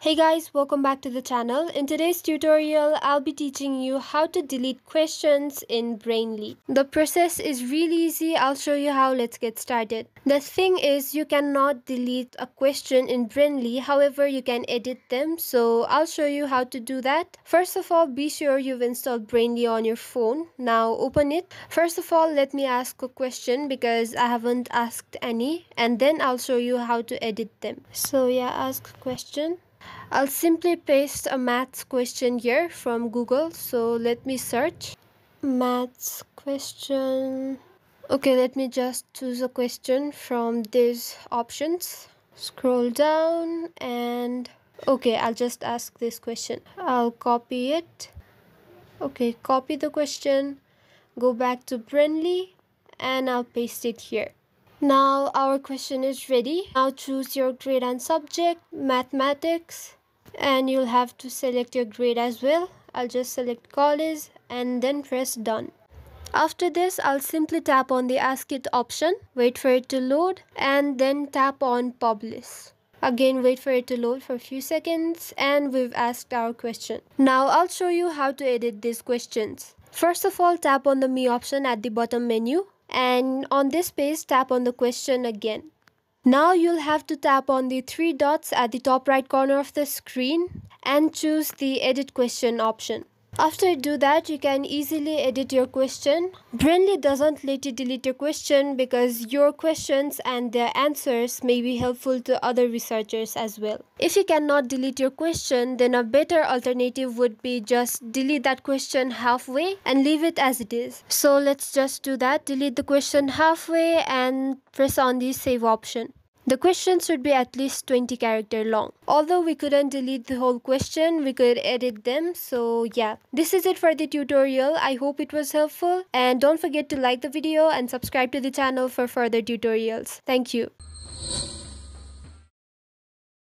Hey guys, welcome back to the channel. In today's tutorial, I'll be teaching you how to delete questions in Brainly. The process is really easy. I'll show you how. Let's get started. The thing is, you cannot delete a question in Brainly. However, you can edit them. So I'll show you how to do that. First of all, be sure you've installed Brainly on your phone. Now open it. First of all, let me ask a question because I haven't asked any, and then I'll show you how to edit them. So yeah, ask a question. I'll simply paste a maths question here from Google. So let me search maths question. Okay, let me just choose a question from these options. Scroll down and okay, I'll just ask this question. I'll copy it. Okay, copy the question. Go back to Brainly and I'll paste it here. Now our question is ready. Now choose your grade and subject, mathematics, and you'll have to select your grade as well. I'll just select college and then press done. After this, I'll simply tap on the ask it option, wait for it to load, and then tap on publish. Again, wait for it to load for a few seconds, and we've asked our question. Now I'll show you how to edit these questions. First of all, tap on the me option at the bottom menu. And on this page, tap on the question again. Now you'll have to tap on the three dots at the top right corner of the screen and choose the edit question option. After you do that, you can easily edit your question. Brainly doesn't let you delete your question because your questions and their answers may be helpful to other researchers as well. If you cannot delete your question, then a better alternative would be just delete that question halfway and leave it as it is. So let's just do that. Delete the question halfway and press on the save option. The question should be at least 20 characters long. Although we couldn't delete the whole question, we could edit them. So yeah, this is it for the tutorial. I hope it was helpful. And don't forget to like the video and subscribe to the channel for further tutorials. Thank you.